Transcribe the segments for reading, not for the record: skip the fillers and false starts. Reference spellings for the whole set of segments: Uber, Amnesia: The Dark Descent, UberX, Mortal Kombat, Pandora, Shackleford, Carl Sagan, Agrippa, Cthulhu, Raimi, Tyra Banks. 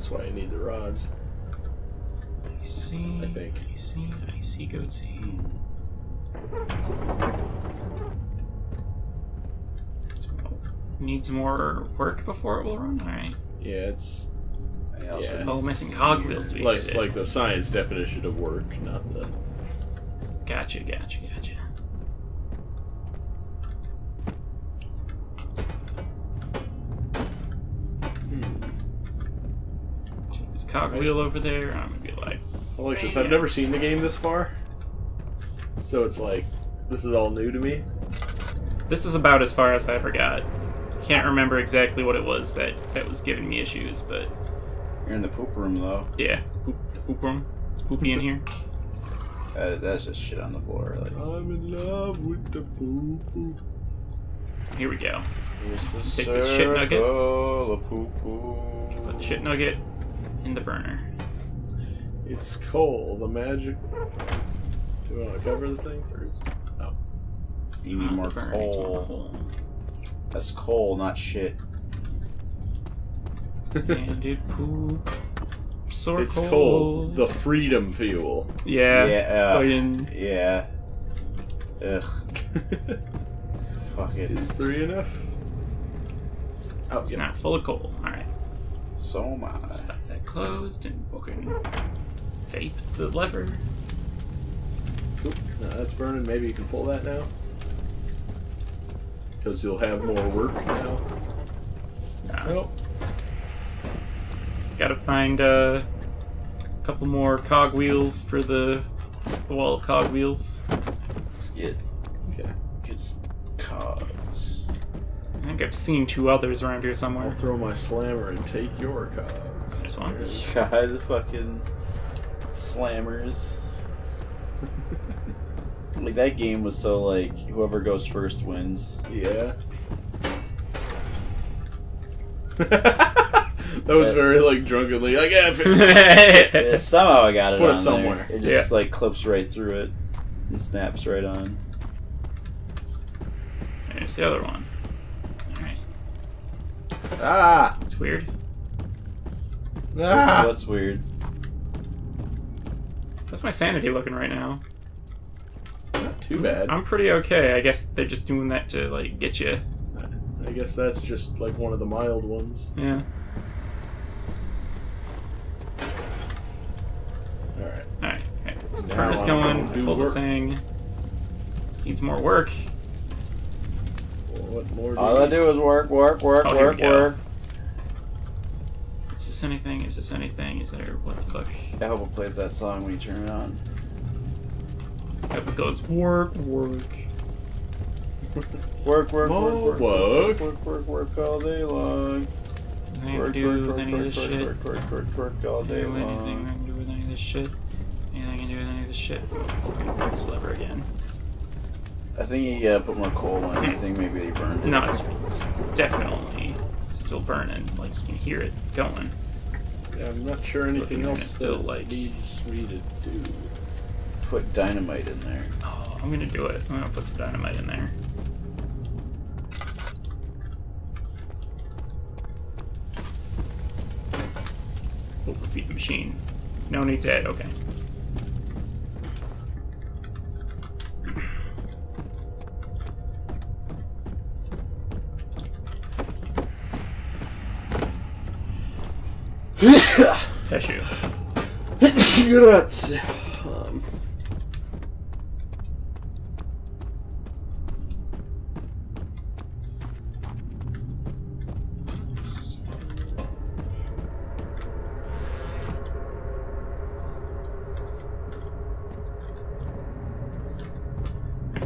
that's why I need the rods. I see. I think. I see, Goatsy. Needs more work before it will run? Alright. Yeah, it's. Yeah. Oh, missing cogwheels to be fixed. Like the science definition of work, not the. Gotcha, gotcha, gotcha. Check this cogwheel over there. I'm gonna be like. I like this. I've never seen the game this far. So it's like, this is all new to me. This is about as far as I ever got. Can't remember exactly what it was that was giving me issues, but... You're in the poop room, though. Yeah. Poop room. It's poopy in here. That's just shit on the floor, like. I'm in love with the poop. Here we go. Take this shit nugget. Put the shit nugget in the burner. It's coal, the magic... Do we want to cover the thing first? No. You need more coal. That's coal, not shit. And it poop. Sort it's coal. The freedom fuel. Yeah. Yeah. Yeah. Ugh. Fuck it. Is 3 enough? Oh, it's not full of coal. Alright. So am I. Slap that closed and fucking vape the lever. Oop, no, that's burning. Maybe you can pull that now. Because you'll have more work now. Nah. Nope. Gotta find a couple more cogwheels for the wall of cogwheels. Let's get some cogs. I think I've seen 2 others around here somewhere. I'll throw my slammer and take your cogs. There's one. Yeah, the fucking slammers. Like, that game was so, like, whoever goes first wins. Yeah. That was very, like, drunkenly, like, yeah, somehow I got it on somewhere. There. It just, like, clips right through it and snaps right on. There's the other one. Alright. Ah! It's weird. Ah! What's weird? What's my sanity looking right now? Too bad. I'm pretty okay. I guess they're just doing that to, like, get you. I guess that's just, like, one of the mild ones. Yeah. Alright. Alright. Okay. So the burner's going. Pull the thing. Needs more work. What more do I do is work. Is this anything? Is this anything? Is there... What the fuck? I hope it plays that song when you turn it on. It goes work all day long. Work all day long. Anything I can do with any of this shit. Anything I can do with any of this shit. Fucking pull this lever again. I think you gotta put more coal on it. I think maybe they burned it. No, it's definitely still burning. Like, you can hear it going. Yeah, I'm not sure anything else still like needs me to do. Put dynamite in there. Oh, I'm gonna do it. I'm gonna put some dynamite in there. Overfeed the machine. No need to add, okay. Tissue. Grazie.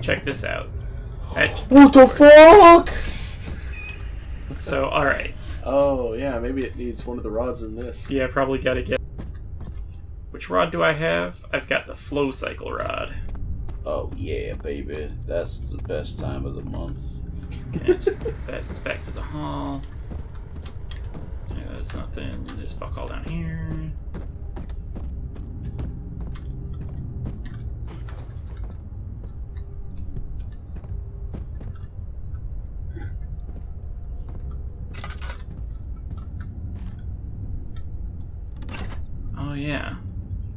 Check this out. What the fuck? So, alright. Oh, yeah, maybe it needs one of the rods in this. Yeah, probably gotta get... Which rod do I have? I've got the flow cycle rod. Oh, yeah, baby. That's the best time of the month. Okay, it's back to the hall. Yeah, there's nothing. There's fuck all down here. Yeah.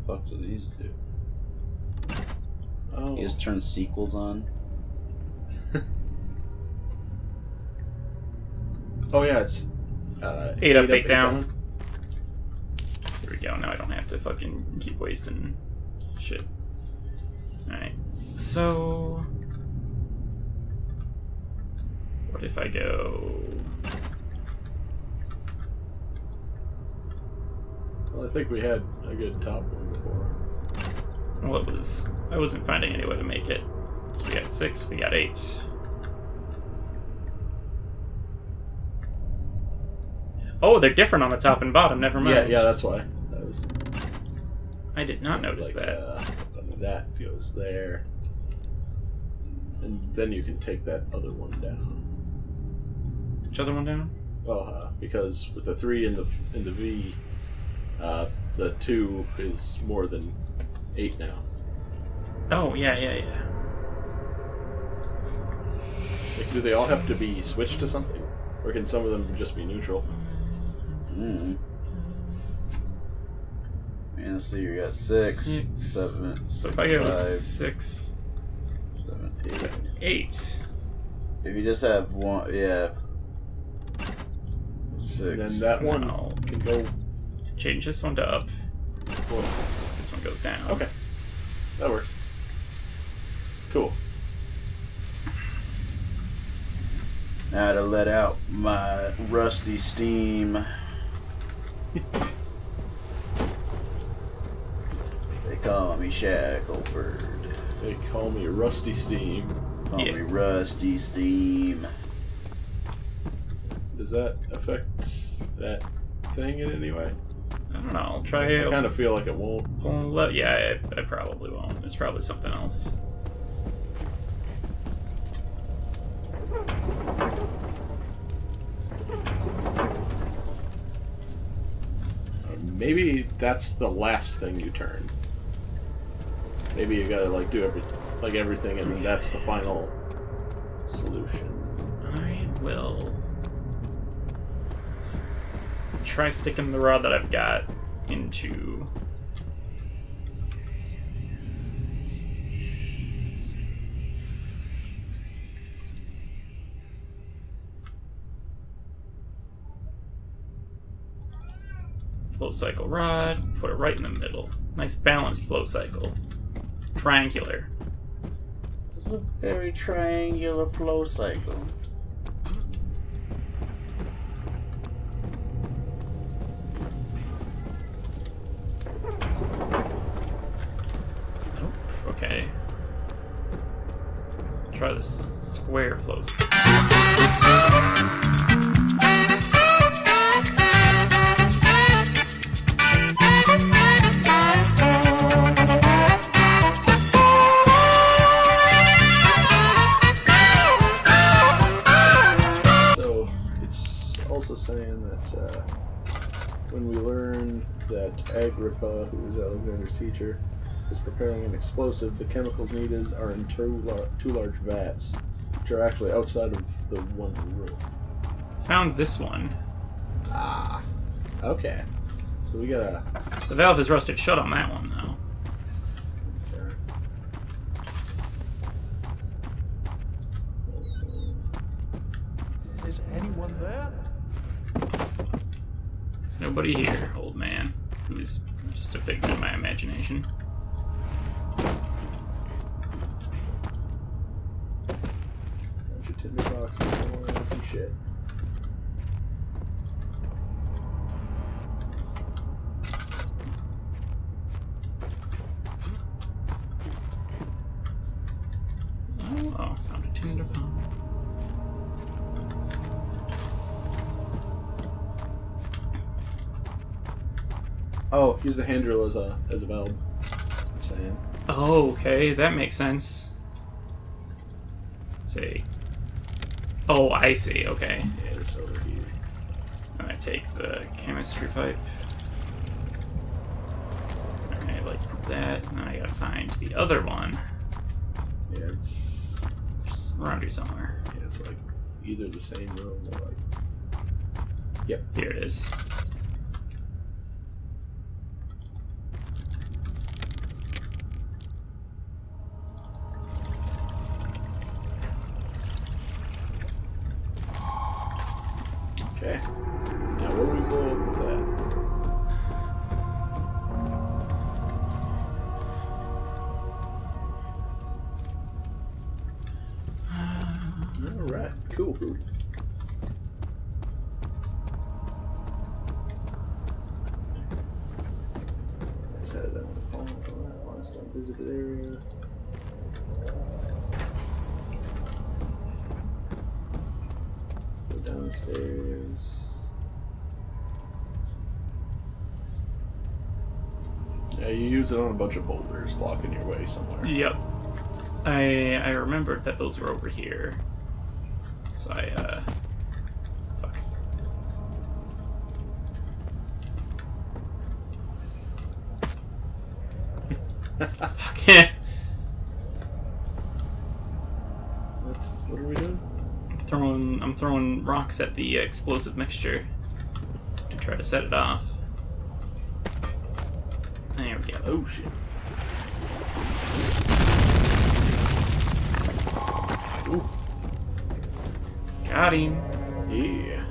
What the fuck do these do? Oh. You just turn sequels on. Oh yeah, it's 8 up, 8 down. There we go. Now I don't have to fucking keep wasting shit. Alright. So what if I go? Well, I think we had a good top one before. Well, it was. I wasn't finding any way to make it. So we got 6. We got 8. Oh, they're different on the top and bottom. Never mind. Yeah, that's why. That was, I did not notice like, that. That goes there, and then you can take that other one down. Which other one down? Oh, because with the 3 in the V, the 2 is more than 8 now. Oh yeah. Like, do they all have to be switched to something, or can some of them just be neutral? Mm. Man, let's see, you got 6, 7, so if I go 5, 6, 7, 8. If you just have one, yeah. 6. Then that one can go. Change this one to up. 4. This one goes down. Okay. That works. Cool. Now to let out my rusty steam. They call me Shackleford. They call me Rusty Steam. Call me Rusty Steam. Does that affect that thing in any way? I don't know. I'll try it. I kind of feel like it won't. Yeah, I probably won't. It's probably something else. Maybe that's the last thing you turn. Maybe you gotta like do everything, and then that's the final solution. I will try sticking the rod that I've got into. Flow cycle rod, put it right in the middle. Nice balanced flow cycle. Triangular. It's a very triangular flow cycle. Nope, okay. Try the square flow cycle. When we learn that Agrippa, who was Alexander's teacher, is preparing an explosive, the chemicals needed are in two large vats, which are actually outside of the one room. Found this one. Ah, okay. So we gotta... The valve is rusted shut on that one, though. Okay. Is anyone there? Nobody here, old man, who is just a figment of my imagination. Bunch of tinderboxes and some shit. Oh, found a tinderbox. Oh, use the hand drill as a valve. That's saying. Oh, okay, that makes sense. Say. Oh, I see. Okay. Yeah, it's over here. And I take the chemistry pipe. And I like that. Now I gotta find the other one. Yeah, it's just around here somewhere. Yeah, it's like either the same room or like. Yep, here it is. Okay. Now where are we going with that? Alright, cool. Let's head down the pond. Alright, last unvisited area. Downstairs. Yeah, you use it on a bunch of boulders blocking your way somewhere. Yep. I remembered that those were over here. So I fuck. Fuck it. What are we doing? I'm throwing rocks at the explosive mixture to try to set it off. There we go. Oh shit. Ooh. Got him. Yeah. I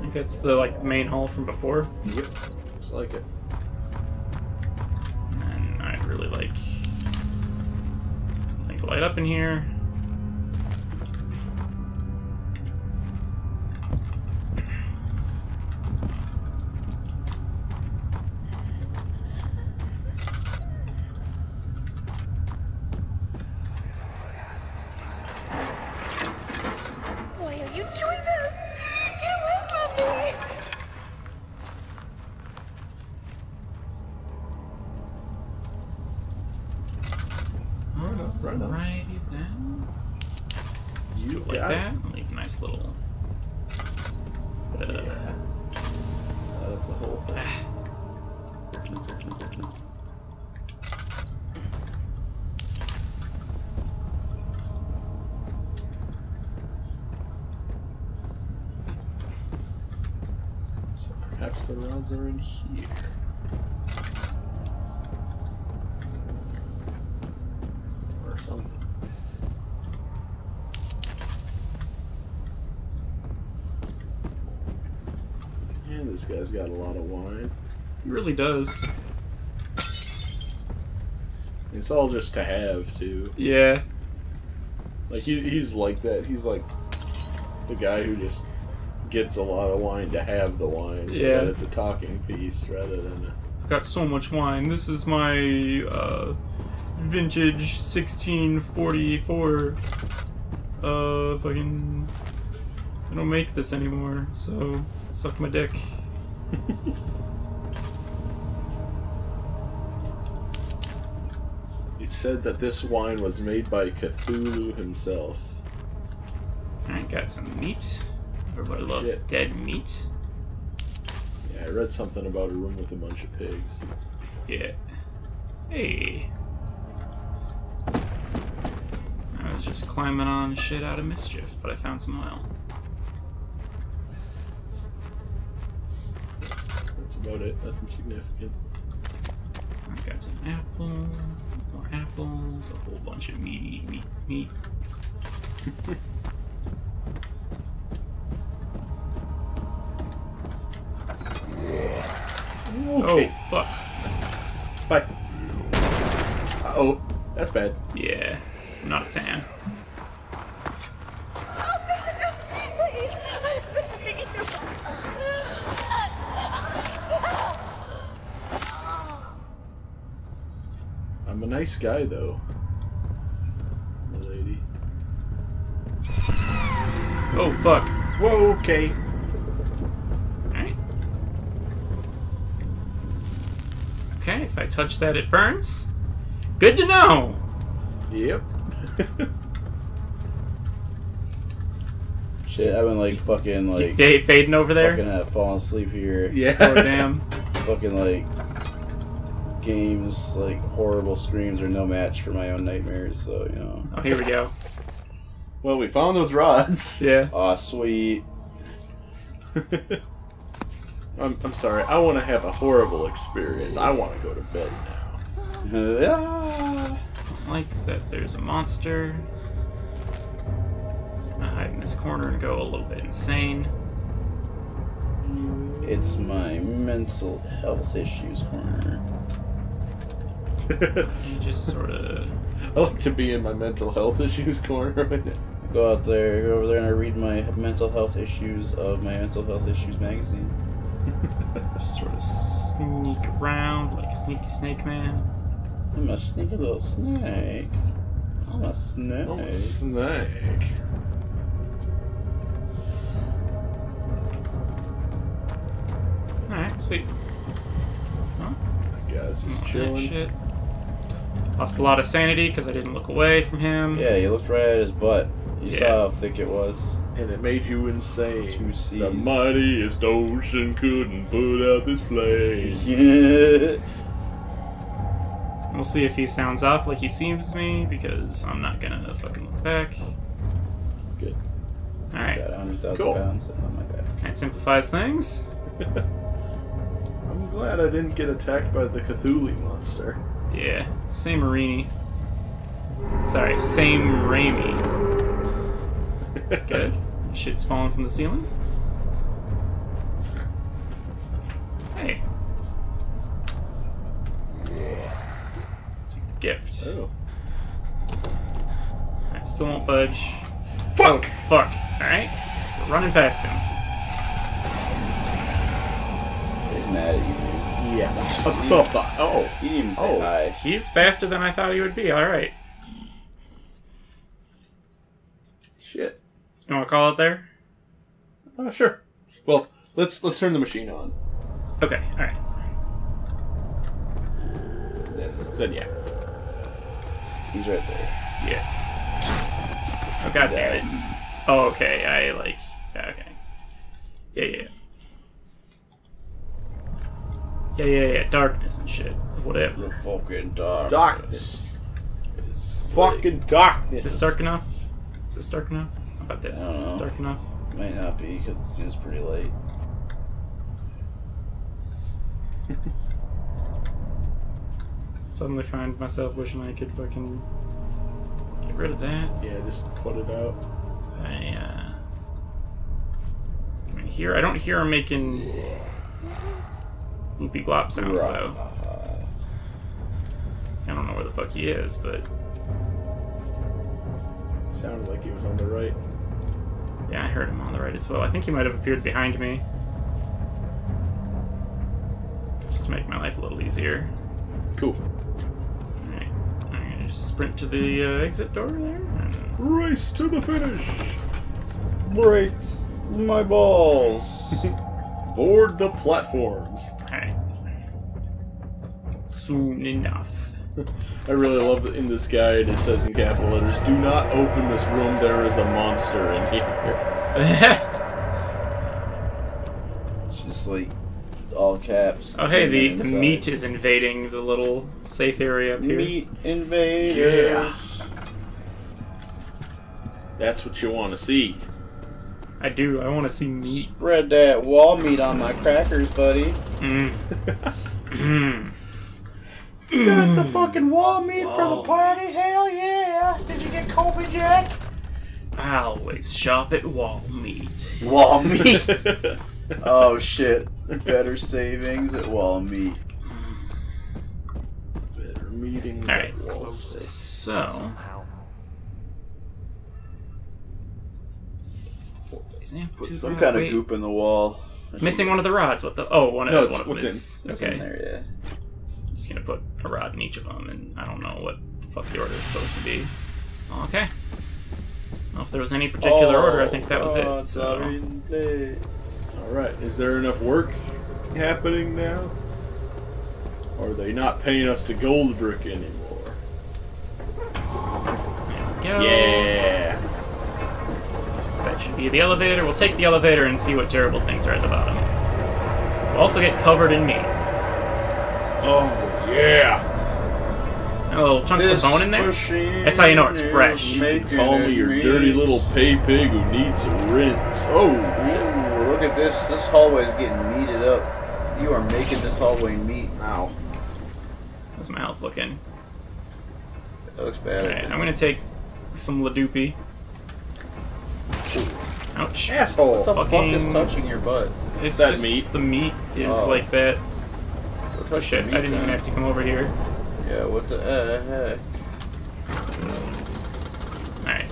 think that's the like main hall from before. Yep. Looks like it. And I'd really like something to light up in here. Perhaps the rods are in here. Or something. Man, this guy's got a lot of wine. He really does. It's all just to have, too. Yeah. Like, he's like that. He's like the guy who just gets a lot of wine to have the wine, so yeah, that it's a talking piece rather than a... I've got so much wine. This is my vintage 1644 fucking... I don't make this anymore, so suck my dick. It said that this wine was made by Cthulhu himself. I got some meat. Everybody loves dead meat. Yeah, I read something about a room with a bunch of pigs. Yeah. Hey. I was just climbing on shit out of mischief, but I found some oil. That's about it. Nothing significant. I've got some apple, more apples, a whole bunch of meat. Okay. Oh, fuck. Bye. Uh-oh. That's bad. Yeah. I'm not a fan. Oh, God, no. Please. Please. I'm a nice guy, though. The lady. Oh, fuck. Whoa, okay. Okay, if I touch that, it burns. Good to know. Yep. Shit, I've been like fucking like fading over there. Fucking falling asleep here. Yeah. Oh, damn. Fucking like games, like horrible screams are no match for my own nightmares. So you know. Oh, here we go. Well, we found those rods. Yeah. Aw, sweet. I'm sorry, I want to have a horrible experience. I want to go to bed now. I don't like that there's a monster. I'm gonna hide in this corner and go a little bit insane. It's my mental health issues corner. You just sort of... I like to be in my mental health issues corner right now. Go out there, go over there, and I read my mental health issues of my mental health issues magazine. Just sort of sneak around like a sneaky snake man. I'm a sneaky little snake. I'm a snake. I'm a snake. Alright, sweet. Huh? I guess he's chilling. Shit. Lost a lot of sanity because I didn't look away from him. Yeah, you looked right at his butt. You saw how thick it was. And it made you insane. Two C's. The mightiest ocean couldn't put out this flame. Yeah. We'll see if he sounds off like he seems to me, because I'm not going to fucking look back. Good. Alright. Got 100,000 cool. pounds on my back. That simplifies things. I'm glad I didn't get attacked by the Cthulhu monster. Yeah. Same Raimi. Sorry, same Raimi. Good. Shit's falling from the ceiling. Hey. It's a gift. Oh. I still won't budge. Fuck! Oh, fuck. Alright. We're running past him. Mad at you. Yeah. Oh, he didn't even say hi. He's faster than I thought he would be. All right. Shit. You want to call it there? Sure. Well, let's turn the machine on. Okay. All right. Then yeah. He's right there. Yeah. Oh god damn it. Oh okay. I like. Okay. Yeah yeah. Yeah, darkness and shit. Whatever. The fucking darkness. Darkness. It's fucking like, darkness. Is this dark enough? Is this dark enough? How about this? Is this dark enough? Might not be, because it seems pretty late. Suddenly find myself wishing I could fucking get rid of that. Yeah, just put it out. I mean, here, I don't hear him making... Loopy glop sounds though. I don't know where the fuck he is, but sounded like he was on the right. Yeah, I heard him on the right as well. I think he might have appeared behind me, just to make my life a little easier. Cool. All right, I'm gonna just sprint to the exit door there. And... Race to the finish. Break my balls. Board the platforms. Alright. Soon enough. I really love that in this guide it says in capital letters, do not open this room, there is a monster in here. Just like all caps. Oh hey, the meat is invading the little safe area up here. Meat invaders. Yeah. That's what you want to see. I do. I want to see meat. Spread that wall meat on my crackers, buddy. Mm. Mm. Got the fucking wall meat for the party? Meat. Hell yeah! Did you get Colby Jack? I always shop at wall meat. Wall meat? Oh shit. Better savings at wall meat. Better meetings at wall steak. So... Put some kind of goop in the wall. Missing one of the rods. What the? Oh, one of them. Okay. It's in there, yeah. I'm just gonna put a rod in each of them, and I don't know what the fuck the order is supposed to be. Okay. I don't know if there was any particular order. I think that was it. So. All right. Is there enough work happening now? Or are they not paying us to gold brick anymore? There we go. Yeah. That should be the elevator. We'll take the elevator and see what terrible things are at the bottom. We'll also get covered in meat. Oh, yeah. And a little chunks of bone in there. That's how you know it's fresh. You call me your dirty little pay pig who needs a rinse. Oh, shit. Look at this. This hallway's getting meated up. You are making this hallway meat. Ow. How's my health looking? That looks bad. Alright, I'm going to take some Ladoopy. Ouch. Asshole! What the fuck is touching your butt? It's that just meat. The meat is like that. Oh shit, I didn't even have to come over here. Yeah, what the heck? Alright.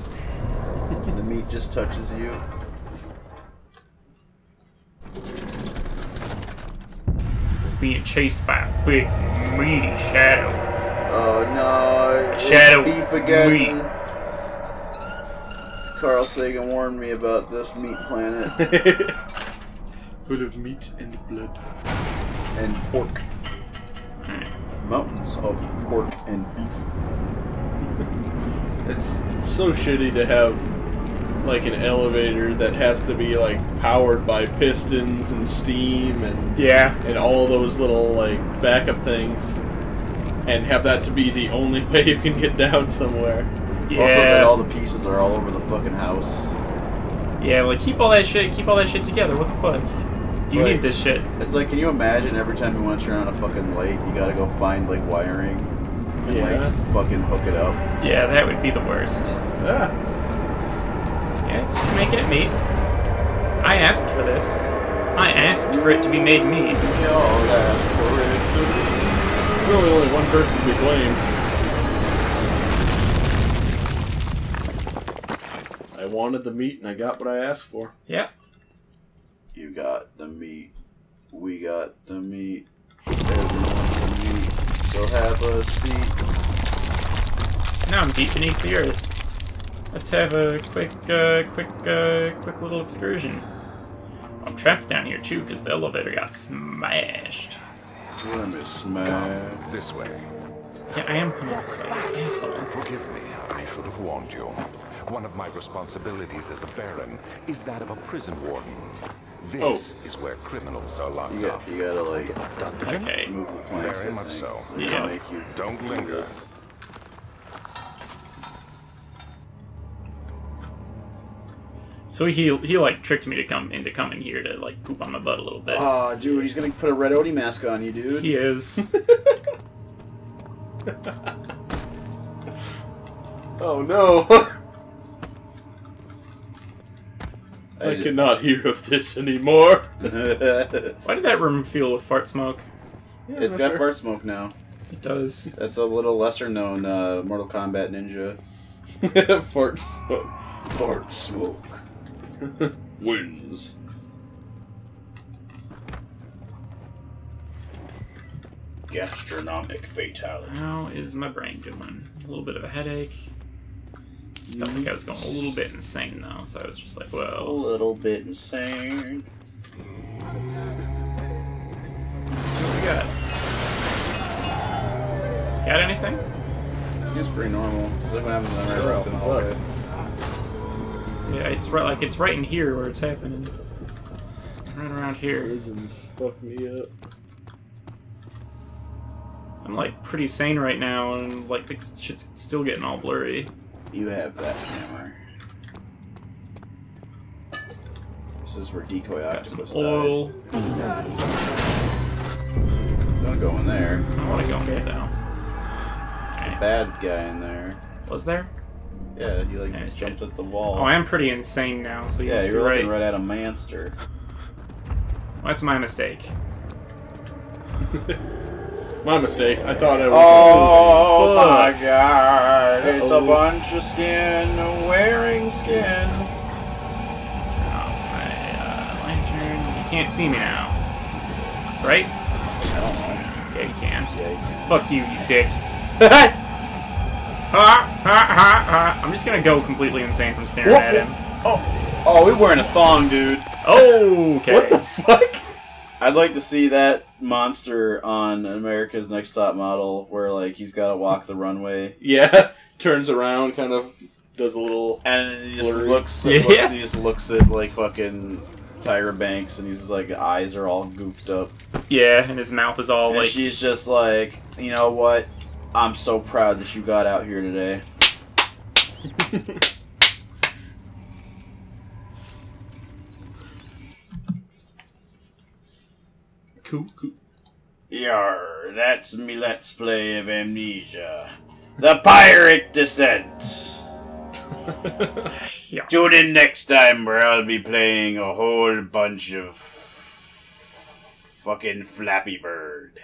The meat just touches you. Being chased by a big, meaty shadow. Oh no. Shadow beef again. Meat. Carl Sagan warned me about this meat planet. Full of meat and blood. And pork. Mountains of pork and beef. It's so shitty to have, like, an elevator that has to be, like, powered by pistons and steam and... Yeah. And all those little, like, backup things. And have that to be the only way you can get down somewhere. Yeah. Also that all the pieces are all over the fucking house. Yeah, like, keep all that shit together, what the fuck? It's you like, need this shit. It's like, can you imagine every time you want to turn on a fucking light, you gotta go find, like, wiring and, like, fucking hook it up? Yeah, that would be the worst. Yeah. Yeah, it's just making it meat. I asked for this. I asked for it to be made meat. Yeah, I asked for it. There's really only one person to be blamed. I wanted the meat, and I got what I asked for. Yeah. You got the meat. We got the meat. Everyone got the meat. So have a seat. Now I'm deep beneath the earth. Let's have a quick little excursion. I'm trapped down here, too, because the elevator got smashed. Let me smash. Come this way. Yeah, I am coming this way. Asshole. Forgive me. I should have warned you. One of my responsibilities as a baron is that of a prison warden. This is where criminals are locked up. You gotta, like, okay. Move the plants. Very much so. Yeah. Don't linger. So he like tricked me to come in here to like poop on my butt a little bit. Ah, dude, he's gonna put a Red Odie mask on you, dude. He is. Oh no. I cannot hear of this anymore. Why did that room feel with fart smoke? Yeah, it's got fart smoke now. It does. That's a little lesser-known Mortal Kombat ninja. Fart smoke. Fart smoke. Wins. Gastronomic fatality. How is my brain doing? A little bit of a headache. I think I was going a little bit insane though, so I was just like, well, a little bit insane. Let's see what we got. Got anything? This seems pretty normal. This is what happens on the right route. Yeah, it's right, like it's right in here where it's happening. Right around here. Prisons fuck me up. I'm like pretty sane right now, and like this shit's still getting all blurry. You have that hammer. This is where Decoy Octopus died. Don't go in there. I don't want to go in there, though. Right. A bad guy in there. Was there? Yeah, he like jumped at the wall. Oh, I'm pretty insane now, so yeah, you're looking right at a monster. Well, that's my mistake. My mistake. I thought I was. Oh my god! It's a bunch of skin wearing skin. Oh, my lantern. You can't see me now, right? I don't know. Yeah, you can. Yeah, you can. Fuck you, you dick. I'm just gonna go completely insane from staring at him. Oh, we're wearing a thong, dude. Oh, okay. What the fuck? I'd like to see that monster on America's Next Top Model where, like, he's got to walk the runway. Yeah. Turns around, kind of does a little... And he just looks at, like, fucking Tyra Banks, and he's just, like, eyes are all goofed up. Yeah, and his mouth is all, like... And she's just like, you know what? I'm so proud that you got out here today. Cool. Yarr, that's me let's play of Amnesia. The Pirate Descent. Tune in next time where I'll be playing a whole bunch of fucking Flappy Bird.